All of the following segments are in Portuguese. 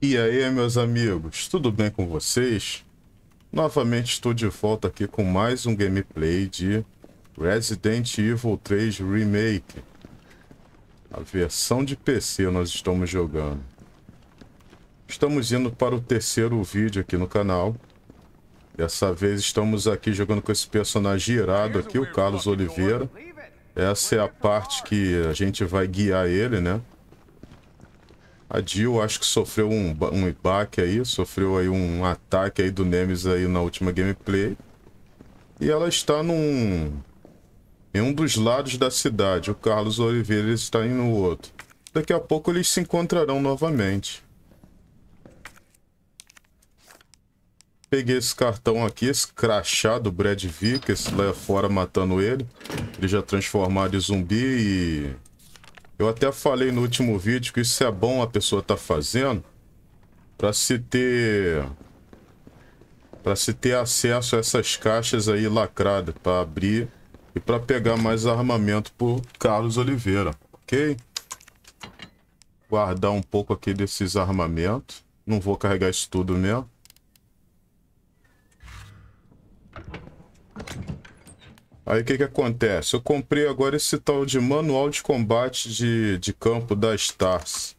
E aí, meus amigos, tudo bem com vocês? Novamente estou de volta aqui com mais um gameplay de Resident Evil 3 Remake. A versão de PC nós estamos jogando. Estamos indo para o terceiro vídeo aqui no canal. Dessa vez estamos aqui jogando com esse personagem irado aqui, o Carlos Oliveira. Essa é a parte que a gente vai guiar ele, né? A Jill acho que sofreu um baque aí, sofreu aí um ataque aí do Nemesis aí na última gameplay. E ela está em um dos lados da cidade, o Carlos Oliveira está em no outro. Daqui a pouco eles se encontrarão novamente. Peguei esse cartão aqui, esse crachá do Brad Vickers, lá fora matando ele. Ele já transformado em zumbi e... eu até falei no último vídeo que isso é bom a pessoa tá fazendo para se ter acesso a essas caixas aí lacradas para abrir e para pegar mais armamento por Carlos Oliveira, ok? Guardar um pouco aqui desses armamentos. Não vou carregar isso tudo mesmo. Aí o que que acontece? Eu comprei agora esse tal de manual de combate de campo da STARS.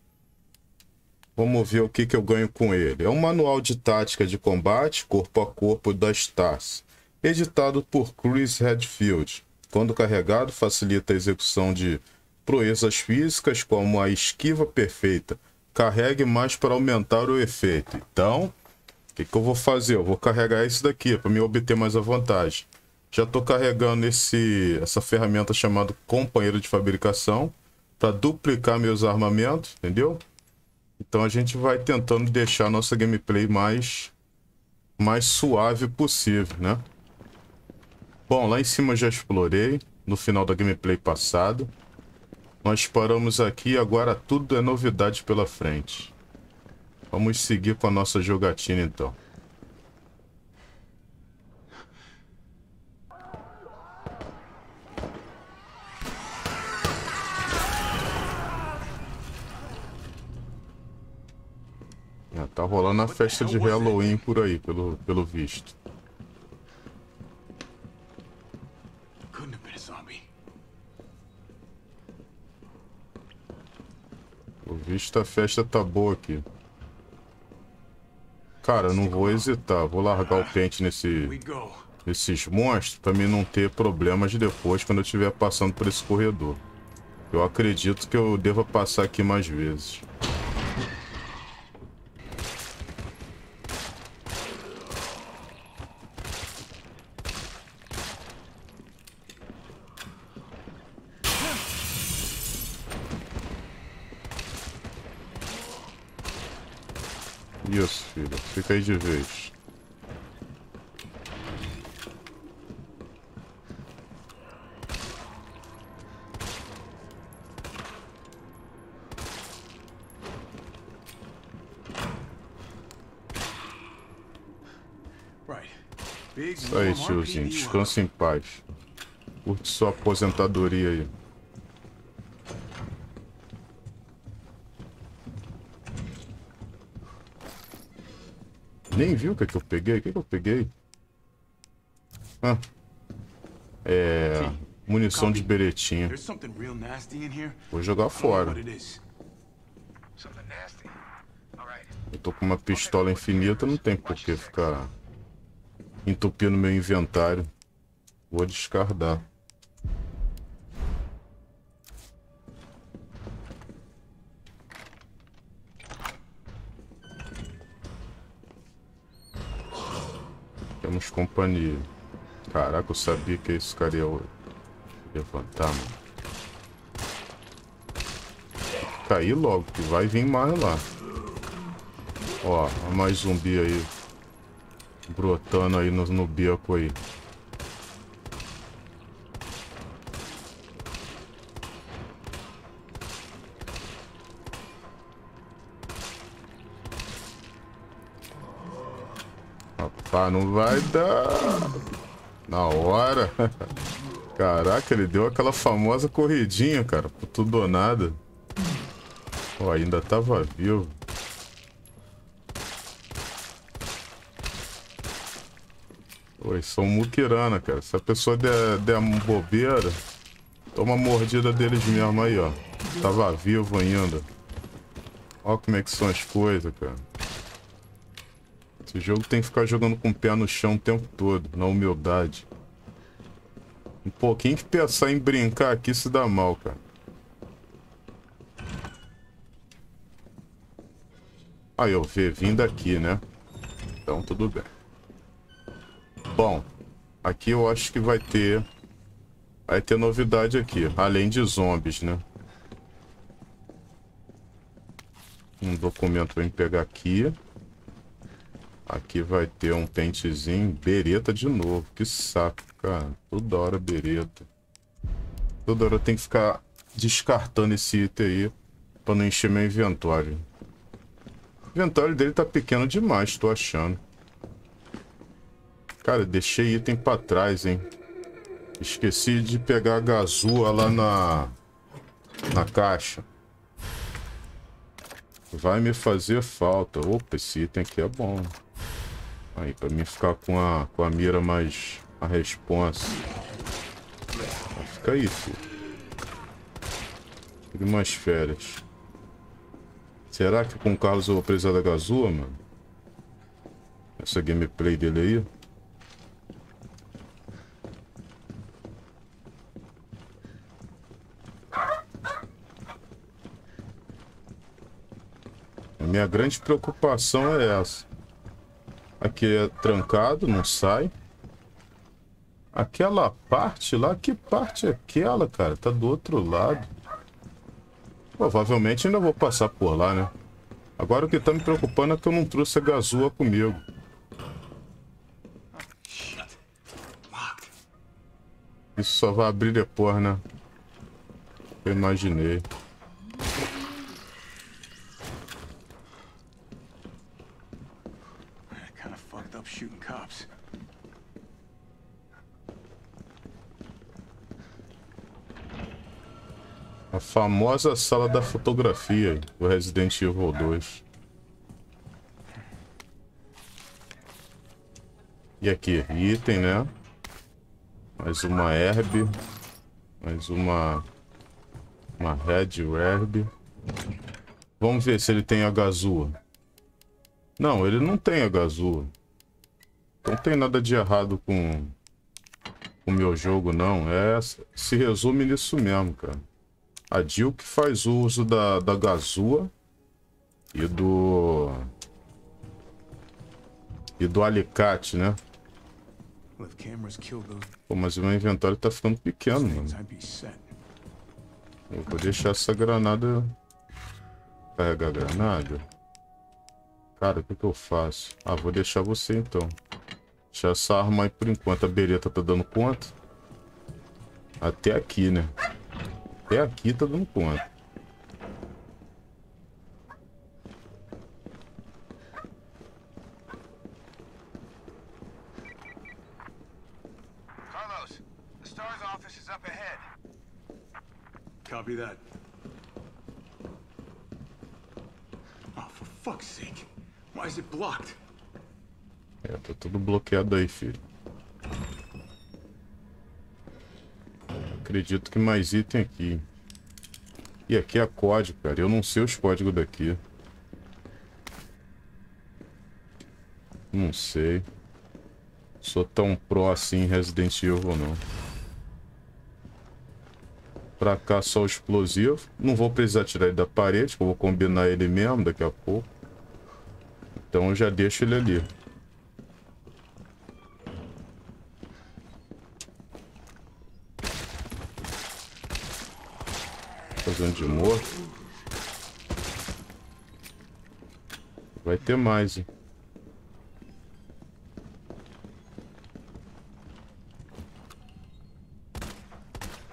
Vamos ver o que que eu ganho com ele. É um manual de tática de combate corpo a corpo da STARS, editado por Chris Redfield. Quando carregado, facilita a execução de proezas físicas como a esquiva perfeita. Carregue mais para aumentar o efeito. Então, o que que eu vou fazer? Eu vou carregar esse daqui para me obter mais a vantagem. Já estou carregando essa ferramenta chamada companheiro de fabricação para duplicar meus armamentos, entendeu? Então a gente vai tentando deixar a nossa gameplay mais suave possível, né? Bom, lá em cima eu já explorei no final da gameplay passada. Nós paramos aqui, agora tudo é novidade pela frente. Vamos seguir com a nossa jogatina então. Tá rolando a festa de Halloween por aí, pelo visto. Pelo visto a festa tá boa aqui. Cara, eu não vou hesitar. Vou largar o pente nesses monstros pra mim não ter problemas depois quando eu estiver passando por esse corredor. Eu acredito que eu deva passar aqui mais vezes. Isso, filho. Fica aí de vez. Isso aí, tiozinho. Descansa em paz. Curte sua aposentadoria aí. Nem viu o que é que eu peguei? O que é que eu peguei? Ah, é... munição de beretinha. Vou jogar fora. Eu tô com uma pistola infinita, não tem por que ficar entupindo meu inventário. Vou descartar. Temos companhia. Caraca, eu sabia que esse cara ia levantar, mano. Caí logo, que vai vir mais lá. Ó, mais zumbi aí. Brotando aí no beco aí. Ah, não vai dar na hora. Caraca, ele deu aquela famosa corridinha, cara, por tudo ou nada. Ó, ainda tava vivo. Pô, são muquirana, cara. Se a pessoa der bobeira, toma a mordida deles mesmo aí, ó. Tava vivo ainda. Ó como é que são as coisas, cara. Esse jogo tem que ficar jogando com o pé no chão o tempo todo, na humildade. Um pouquinho que pensar em brincar aqui se dá mal, cara. Aí eu vim daqui, né? Então tudo bem. Bom, aqui eu acho que vai ter... Vai ter novidade aqui, além de zombies, né? Um documento pra eu pegar aqui. Aqui vai ter um pentezinho, bereta de novo. Que saco, cara. Toda hora bereta. Toda hora eu tenho que ficar descartando esse item aí pra não encher meu inventório. O inventório dele tá pequeno demais, tô achando. Cara, eu deixei item pra trás, hein. Esqueci de pegar a gazua lá na caixa. Vai me fazer falta. Opa, esse item aqui é bom. Aí, pra mim ficar com a mira mais... A responsa. Fica aí, filho. Tive umas férias. Será que com o Carlos eu vou precisar da gazua, mano? Essa gameplay dele aí. A minha grande preocupação é essa. Aqui é trancado, não sai. Aquela parte lá, que parte é aquela, cara? Tá do outro lado. Provavelmente ainda vou passar por lá, né? Agora o que tá me preocupando é que eu não trouxe a gazua comigo. Isso só vai abrir depois, né? Eu imaginei. A famosa sala da fotografia do Resident Evil 2. E aqui, item, né? Mais uma herb. Mais uma red herb. Vamos ver se ele tem a gazua. Não, ele não tem a gazua. Não tem nada de errado com o meu jogo, não. Se resume nisso mesmo, cara. A Jill que faz uso da gazua e do alicate, né? Pô, mas o meu inventório tá ficando pequeno, mano. Eu vou deixar essa granada. Carregar a granada. Cara, o que eu faço? Ah, vou deixar você então. Deixar essa arma aí por enquanto. A bereta tá dando conta. Até aqui, né? Até aqui tá dando conta. Carlos, the STARS office is up ahead. Copy that. Oh, for fuck's sake. Why is it blocked? É, tá tudo bloqueado aí, filho. Acredito que mais item aqui. E aqui é código, cara. Eu não sei os códigos daqui. Não sei. Sou tão pró assim em Resident Evil, não. Pra cá só o explosivo. Não vou precisar tirar ele da parede, que eu vou combinar ele mesmo daqui a pouco. Então eu já deixo ele ali. Fazendo de morto. Vai ter mais, hein?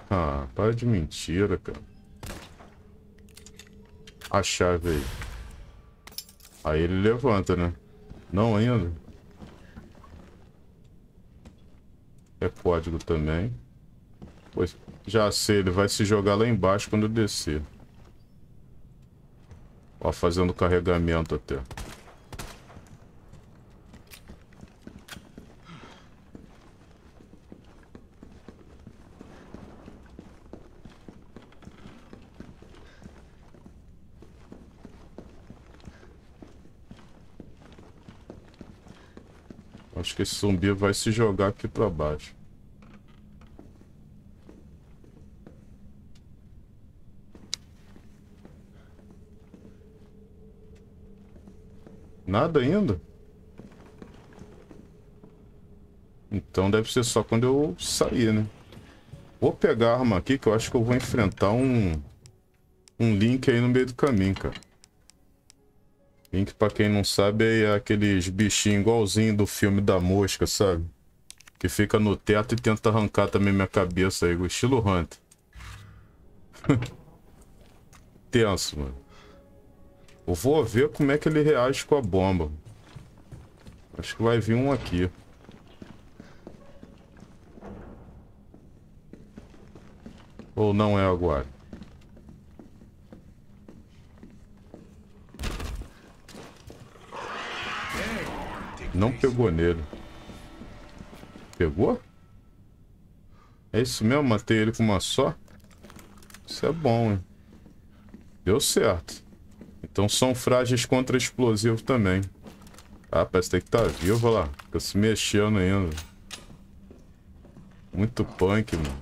Ah, para de mentira, cara. A chave aí. Aí ele levanta, né? Não ainda. É código também. Pois... Já sei, ele vai se jogar lá embaixo quando eu descer. Ó, fazendo carregamento até. Acho que esse zumbi vai se jogar aqui pra baixo. Nada ainda? Então deve ser só quando eu sair, né? Vou pegar a arma aqui, que eu acho que eu vou enfrentar um Link aí no meio do caminho, cara. Link, pra quem não sabe, é aqueles bichinhos igualzinho do filme da mosca, sabe? Que fica no teto e tenta arrancar também minha cabeça aí, estilo Hunter. Tenso, mano. Eu vou ver como é que ele reage com a bomba. Acho que vai vir um aqui. Ou não é agora? Não pegou nele. Pegou? É isso mesmo? Matei ele com uma só? Isso é bom, hein? Deu certo. Então são frágeis contra explosivos também. Ah, parece que tá vivo lá. Fica se mexendo ainda. Muito punk, mano.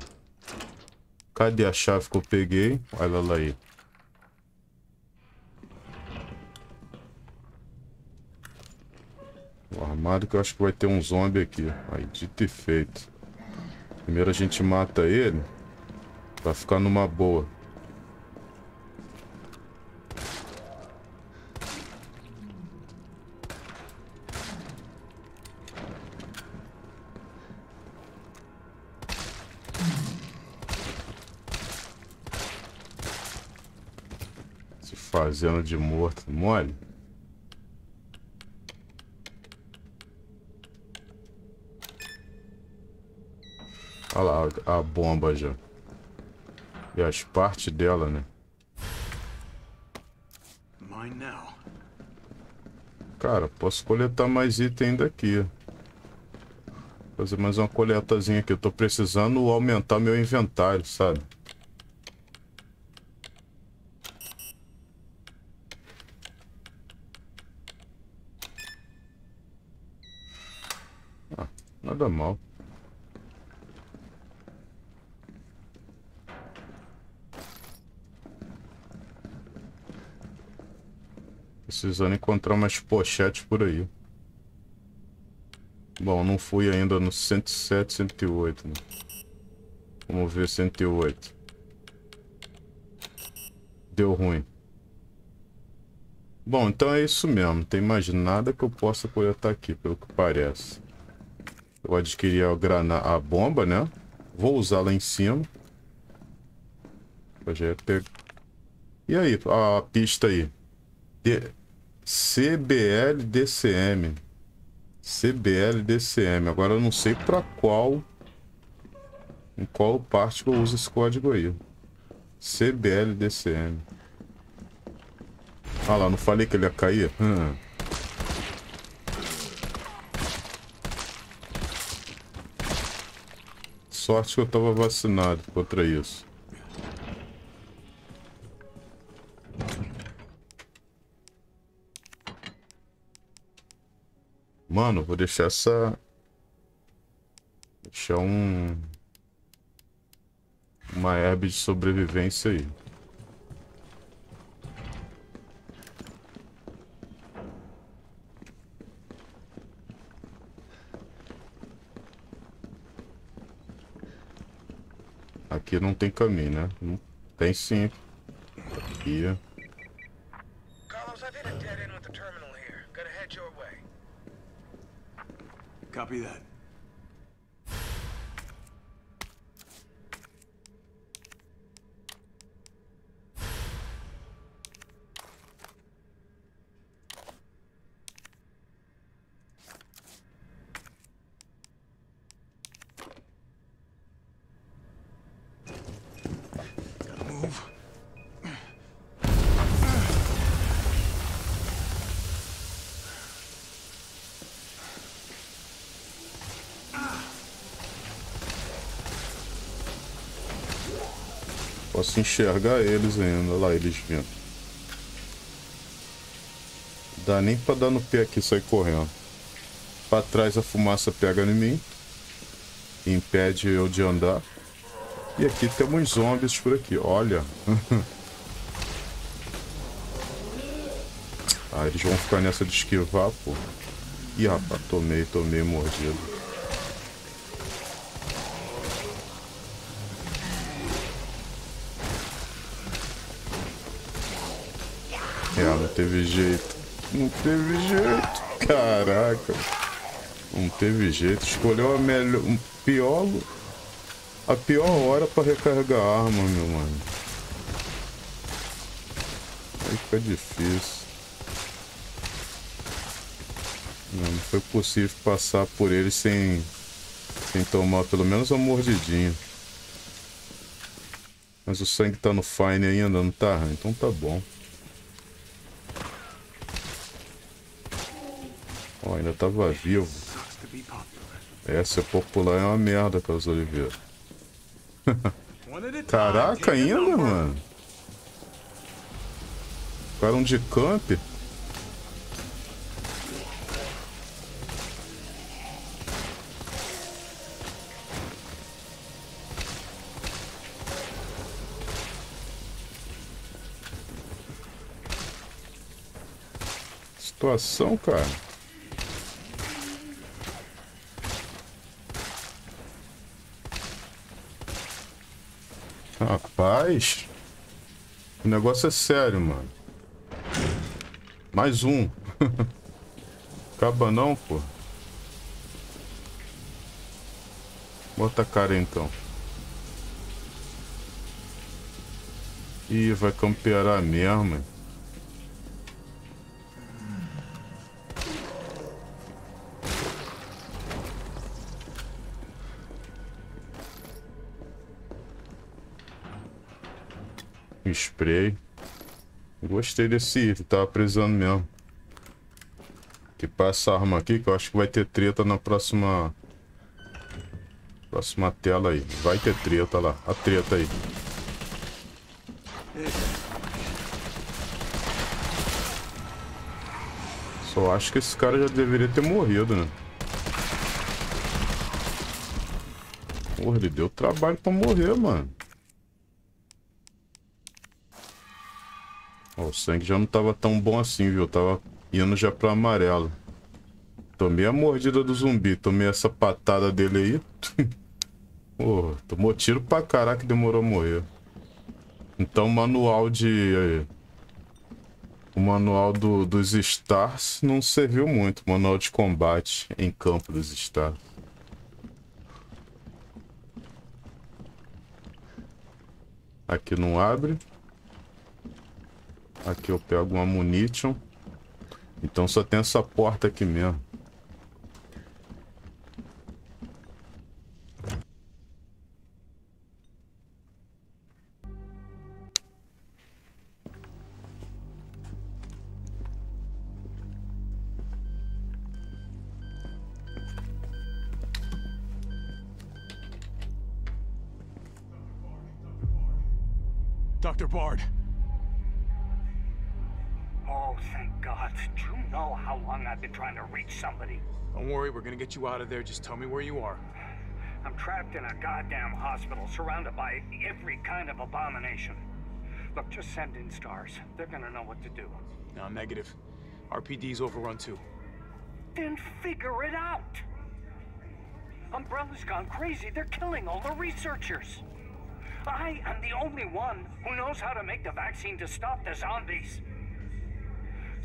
Cadê a chave que eu peguei? Olha lá aí. O armário, que eu acho que vai ter um zombie aqui. Aí, dito e feito. Primeiro a gente mata ele. Pra ficar numa boa. Fazendo de morto, mole. Olha lá a bomba já. E as partes dela, né? Cara, posso coletar mais item daqui. Fazer mais uma coletazinha aqui. Eu tô precisando aumentar meu inventário, sabe? Nada mal. Precisando encontrar umas pochetes por aí. Bom, não fui ainda no 107, 108. Né? Vamos ver 108. Deu ruim. Bom, então é isso mesmo. Não tem mais nada que eu possa coletar aqui, pelo que parece. Eu adquiri a bomba, né? Vou usar lá em cima. Eu já ia pegar. E aí, a pista aí? CBL-DCM. CBL-DCM. Agora eu não sei pra qual... Em qual parte que eu uso esse código aí. CBL-DCM. Ah lá, não falei que ele ia cair? Sorte que eu tava vacinado contra isso. Mano, vou deixar essa... Deixar uma herb de sobrevivência aí. Aqui não tem caminho, né? Tem sim. Aqui. Carlos, I've hit a dead end with the terminal here. Gotta head your way. Copy that. Posso enxergar eles ainda. Olha lá eles vindo. Dá nem pra dar no pé aqui e sair correndo. Pra trás a fumaça pega em mim, impede eu de andar. E aqui temos zombies por aqui, olha. Ah, eles vão ficar nessa de esquivar, pô. Ih, rapaz, tomei mordido. É, não teve jeito. Não teve jeito, caraca. Não teve jeito, escolheu a melhor... A pior hora pra recarregar a arma, meu mano. Aí fica difícil. Não foi possível passar por ele sem tomar pelo menos uma mordidinha. Mas o sangue tá no fine ainda, não tá? Então tá bom. Ó, ainda tava vivo. Essa é popular, é uma merda, Carlos Oliveira. Caraca, ainda, mano. Ficaram de camp. Situação, cara. Rapaz, o negócio é sério, mano. Mais um. Acaba não, pô. Bota a cara então. Ih, vai campear mesmo, hein? Spray. Gostei desse item, tava precisando mesmo. Que passa essa arma aqui, que eu acho que vai ter treta na próxima tela aí. Vai ter treta lá, a treta aí. Só acho que esse cara já deveria ter morrido, né? Porra, ele deu trabalho pra morrer, mano. O sangue já não tava tão bom assim, viu? Tava indo já pra amarelo. Tomei a mordida do zumbi. Tomei essa patada dele aí. Porra, tomou tiro pra caraca e demorou a morrer. Então o manual dos STARS não serviu muito. O manual de combate em campo dos STARS. Aqui não abre. Aqui eu pego uma munition. Então só tem essa porta aqui mesmo. Dr. Bard. Oh, thank God. Do you know how long I've been trying to reach somebody? Don't worry, we're gonna get you out of there. Just tell me where you are. I'm trapped in a goddamn hospital, surrounded by every kind of abomination. Look, just send in STARS. They're gonna know what to do. No, negative. RPD's overrun too. Then figure it out! Umbrella's gone crazy. They're killing all the researchers. I am the only one who knows how to make the vaccine to stop the zombies.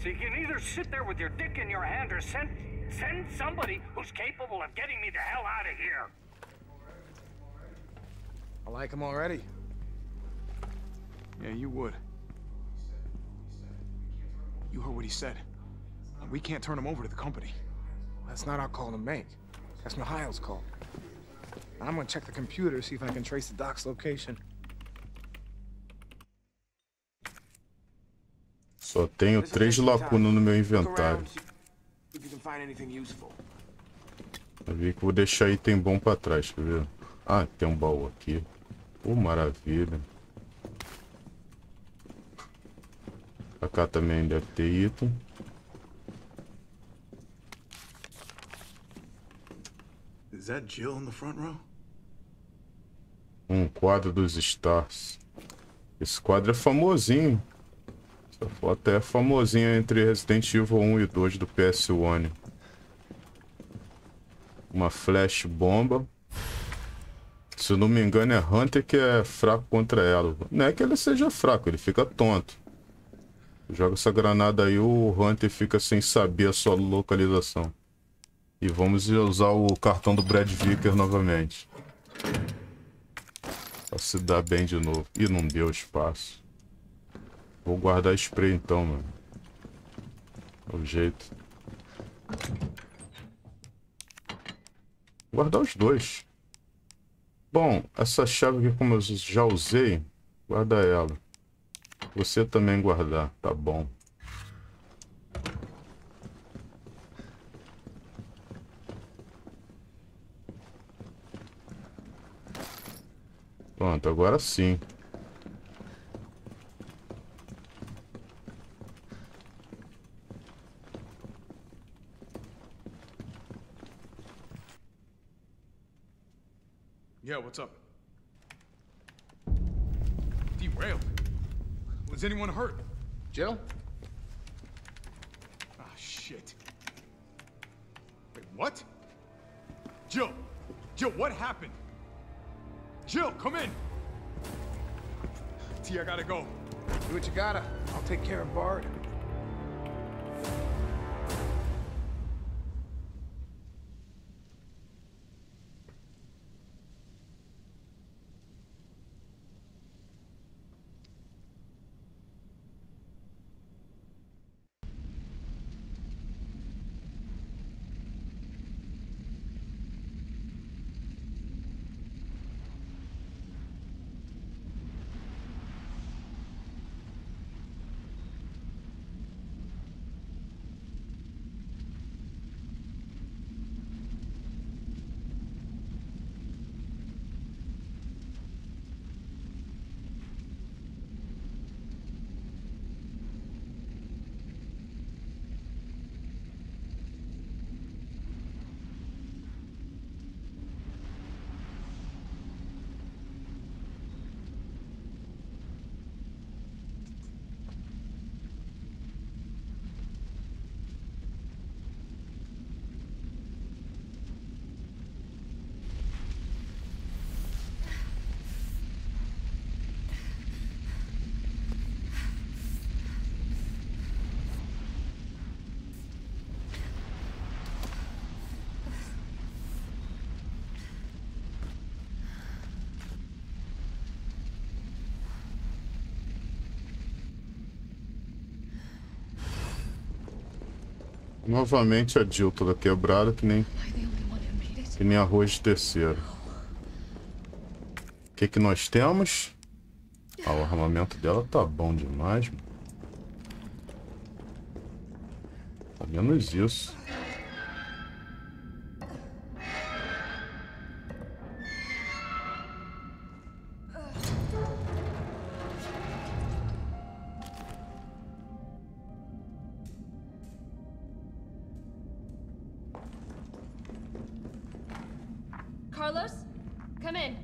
So you can either sit there with your dick in your hand or send somebody who's capable of getting me the hell out of here. I like him already. Yeah, you would. You heard what he said. We can't turn him over to the company. That's not our call to make. That's Mikhail's call. I'm gonna check the computer, see if I can trace the doc's location. Só tenho 3 lacunas no meu inventário. Eu vi que vou deixar item bom pra trás, quer ver? Ah, tem um baú aqui. Pô, maravilha. Pra cá também deve ter item. Is that Jill in the front row? Quadro dos Stars. Esse quadro é famosinho. Essa foto é famosinha entre Resident Evil 1 e 2 do PS1. Uma flash bomba. Se eu não me engano é Hunter que é fraco contra ela. Não é que ele seja fraco, ele fica tonto. Joga essa granada aí, o Hunter fica sem saber a sua localização. E vamos usar o cartão do Brad Vickers novamente. Pra se dar bem de novo. Ih, não deu espaço. Vou guardar spray então, mano. É o jeito. Guardar os dois. Bom, essa chave aqui como eu já usei, guarda ela. Você também guardar, tá bom. Pronto, agora sim. Yeah, what's up? Derailed. Was anyone hurt? Jill? Ah, shit. Wait, what? Jill! Jill, what happened? Jill, come in! T, I gotta go. Do what you gotta. I'll take care of Bard. Novamente a Jill toda quebrada, que nem arroz de terceiro. O que que nós temos? Ah, o armamento dela tá bom demais, mano. Tá menos isso. Carlos, come in.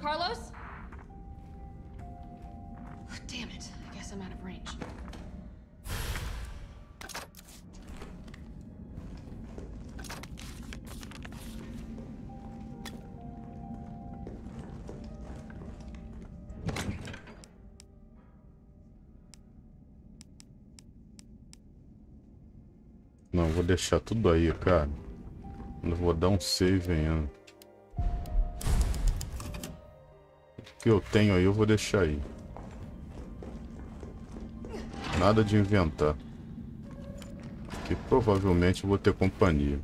Carlos? Damn it. I guess I'm out of range. Não, vou deixar tudo aí, cara. Não vou dar um save ainda. Que eu tenho aí, eu vou deixar aí. Nada de inventar. Que provavelmente eu vou ter companhia.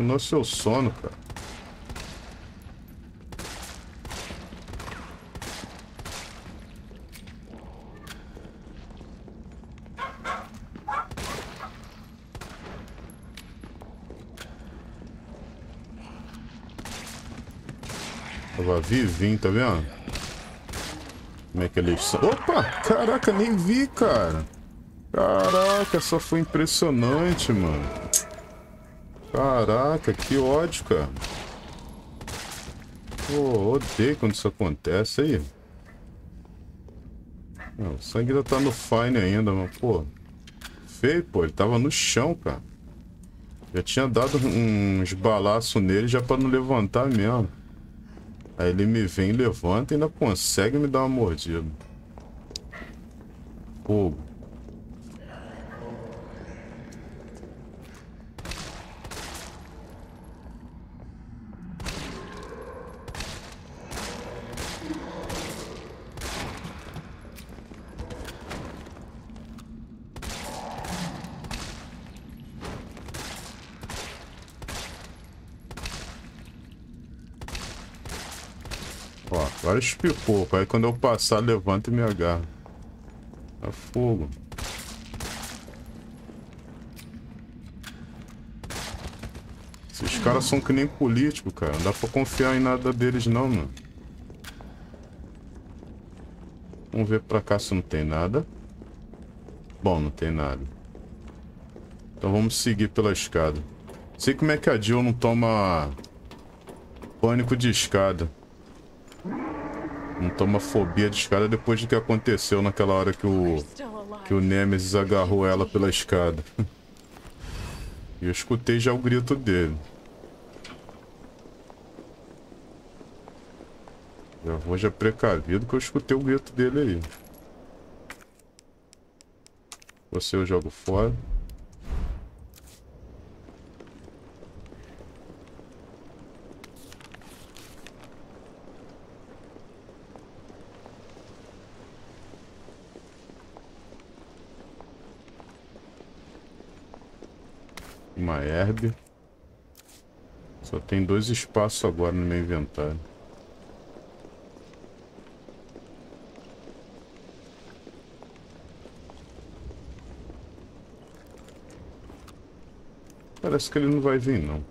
Continua seu sono, cara. Tava vivinho, tá vendo? Como é que eles são? Opa! Caraca, nem vi, cara. Caraca, só foi impressionante, mano. Caraca, que ódio, cara. Pô, odeio quando isso acontece aí. Não, o sangue ainda tá no fine ainda, mas, pô. Feio, pô. Ele tava no chão, cara. Já tinha dado uns balaços nele já pra não levantar mesmo. Aí ele me vem, levanta e ainda consegue me dar uma mordida. Pô. Vários pipocos, aí quando eu passar, levanta e me agarra. Tá fogo. Esses caras são que nem político, cara. Não dá pra confiar em nada deles não, mano. Vamos ver pra cá se não tem nada. Bom, não tem nada. Então vamos seguir pela escada. Sei como é que a Jill não toma pânico de escada. Não toma fobia de escada depois do que aconteceu naquela hora que o Nemesis agarrou ela pela escada. E eu escutei já o grito dele. Já vou já precavido que eu escutei o grito dele aí. Você eu jogo fora. Uma herb. Só tem dois espaços agora no meu inventário. Parece que ele não vai vir, não.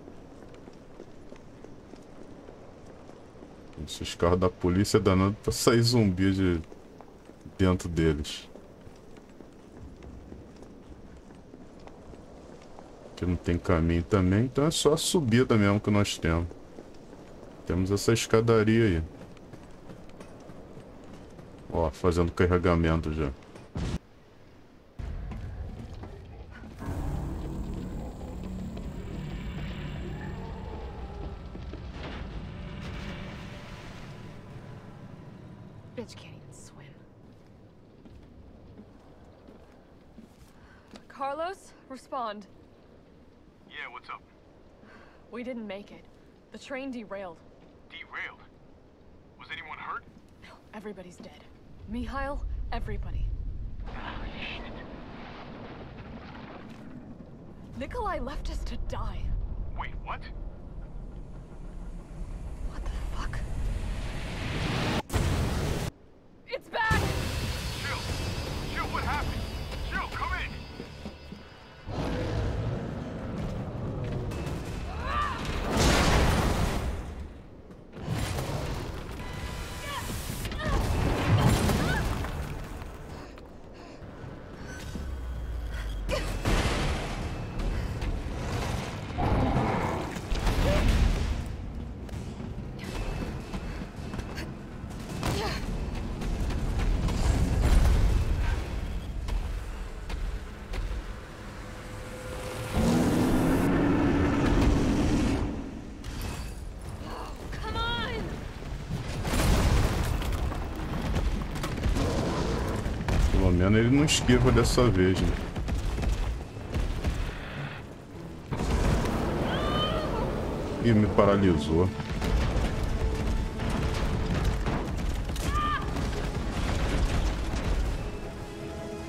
Esses carros da polícia é danado pra sair zumbi de dentro deles. Que não tem caminho também, então é só a subida mesmo que nós temos. Temos essa escadaria aí. Ó, fazendo carregamento já. Carlos, responde. Yeah, what's up? We didn't make it. The train derailed. Derailed? Was anyone hurt? No, everybody's dead. Mihail, everybody. Oh, shit. Nikolai left us to die. Wait, what? What the fuck? It's back! Jill! Jill, what happened? Jill, come in! Ele não esquiva dessa vez, né? Ih, me paralisou.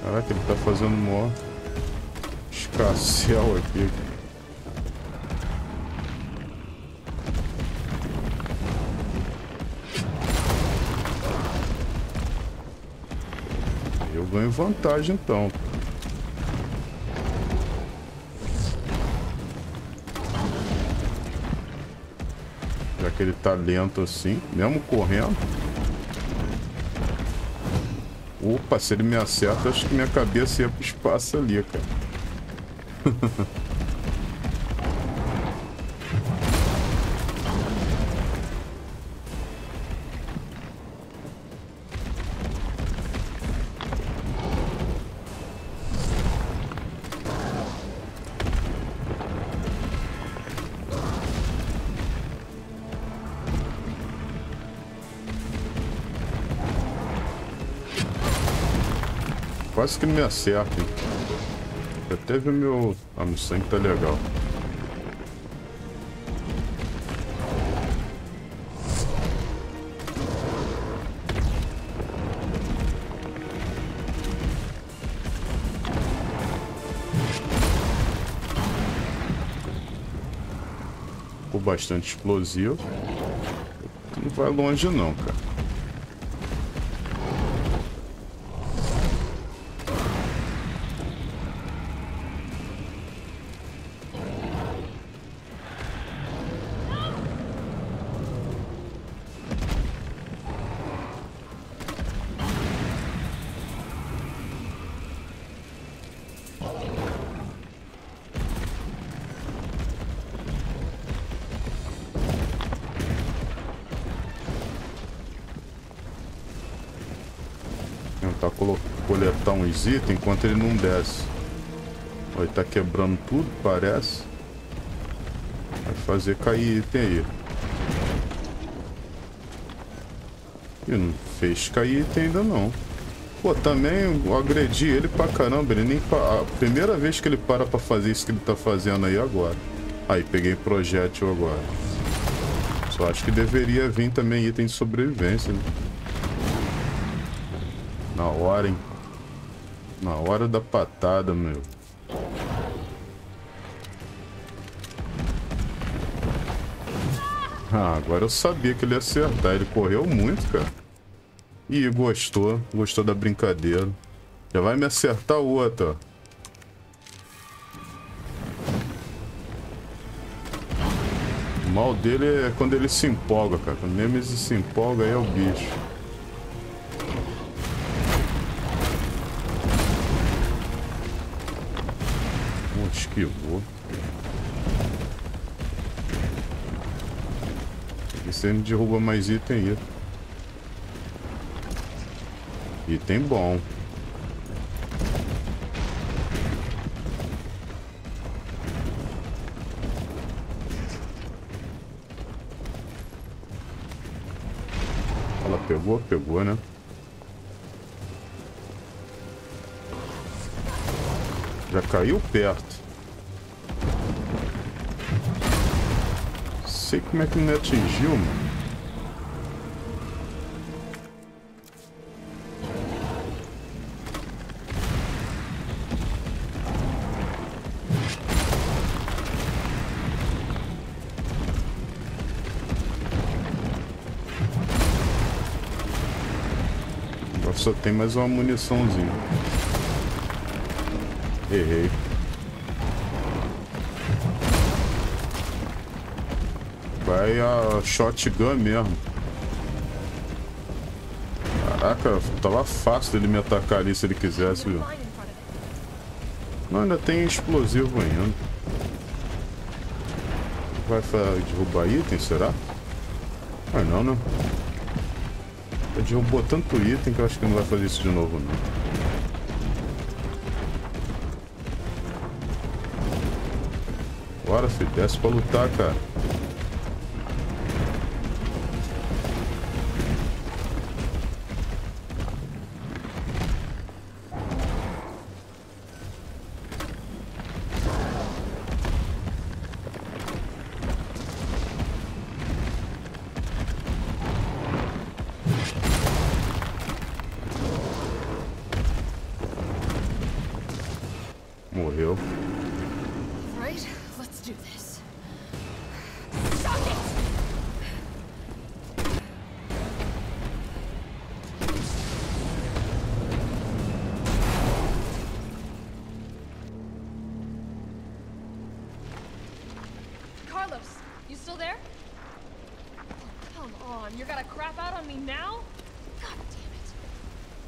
Caraca, ele tá fazendo mó escarcel aqui. Ganho vantagem então. Já que ele tá lento assim, mesmo correndo. Opa, se ele me acerta, acho que minha cabeça ia pro espaço ali, cara. Quase que me acerta, hein? Já teve o meu... Ah, meu sangue tá legal. Ficou bastante explosivo. Não vai longe não, cara. Coletar uns itens enquanto ele não desce. Ó, ele tá quebrando tudo, parece. Vai fazer cair item aí. E não fez cair item ainda não. Pô, também eu agredi ele pra caramba. Ele nem pa... A primeira vez que ele para pra fazer isso que ele tá fazendo aí agora. Aí, peguei projétil agora. Só acho que deveria vir também item de sobrevivência, né? Na hora, hein? Na hora da patada, meu. Ah, agora eu sabia que ele ia acertar. Ele correu muito, cara. Ih, gostou. Gostou da brincadeira. Já vai me acertar outra, ó. O mal dele é quando ele se empolga, cara. Quando o Nemesis se empolga, aí é o bicho. Esquivou. Esse aí não derruba mais item aí. Item bom. Ela pegou, pegou, né? Já caiu perto. Não sei como é que me atingiu, mano. Agora só tem mais uma muniçãozinha. Errei. Vai a shotgun mesmo. Caraca, tava fácil ele me atacar ali se ele quisesse, viu? Não, ainda tem explosivo ainda. Vai derrubar item, será? Ah, não, né? Ele derrubou tanto item que eu acho que não vai fazer isso de novo, não. Bora, filho, desce pra lutar, cara. on. You're gonna crap out on me now? God damn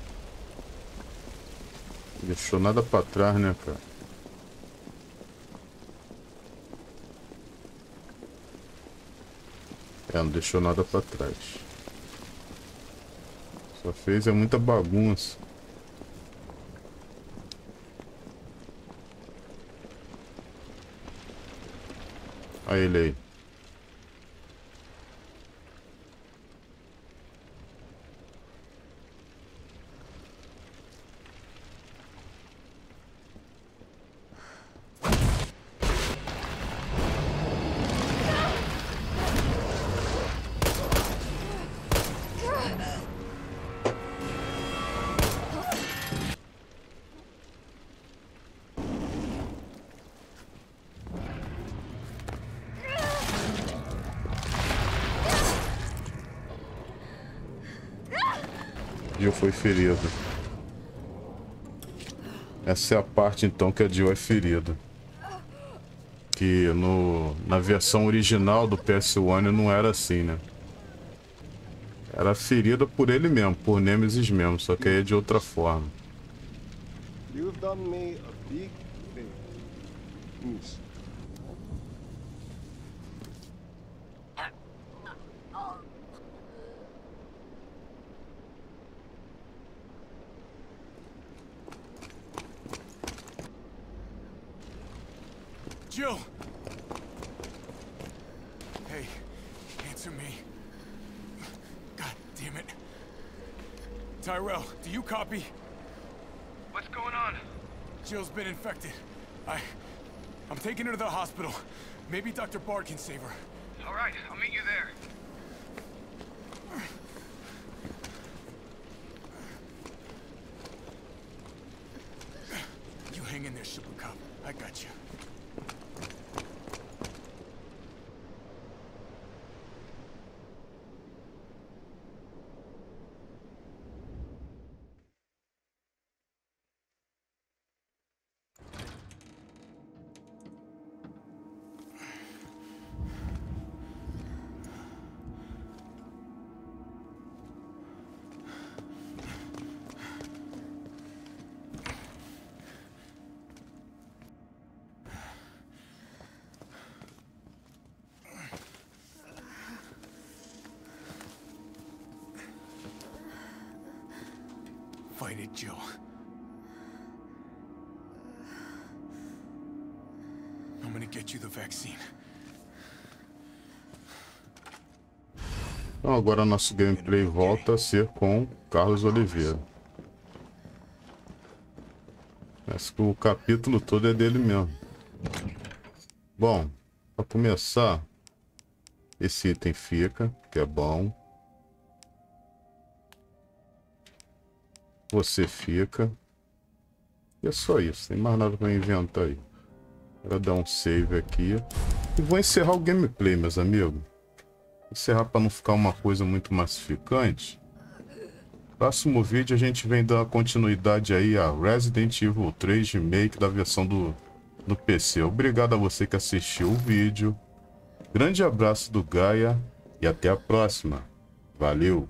it. Deixou nada pra trás, né, cara? É, não deixou nada pra trás. Só fez é muita bagunça. Aí ele aí. Jill foi ferida. Essa é a parte então que a Jill é ferida. Que na versão original do PS1 não era assim, né? Era ferida por ele mesmo, por Nemesis mesmo, só que aí é de outra forma. You've done me a big favor. Jill! Hey, answer me. God damn it. Tyrell, do you copy? What's going on? Jill's been infected. I'm taking her to the hospital. Maybe Dr. Bard can save her. All right, I'll meet you there. You hang in there, Super Cop. I got you. Fight it, Jill. I'm gonna get you the vaccine. Então agora nosso gameplay volta a ser com Carlos Oliveira. Acho que o capítulo todo é dele mesmo. Bom, para começar, esse item fica, que é bom. Você fica. E é só isso. Tem mais nada para inventar aí. Vou dar um save aqui. E vou encerrar o gameplay, meus amigos. Encerrar para não ficar uma coisa muito massificante. Próximo vídeo a gente vem dar continuidade aí a Resident Evil 3 Remake da versão do PC. Obrigado a você que assistiu o vídeo. Grande abraço do Gaia. E até a próxima. Valeu!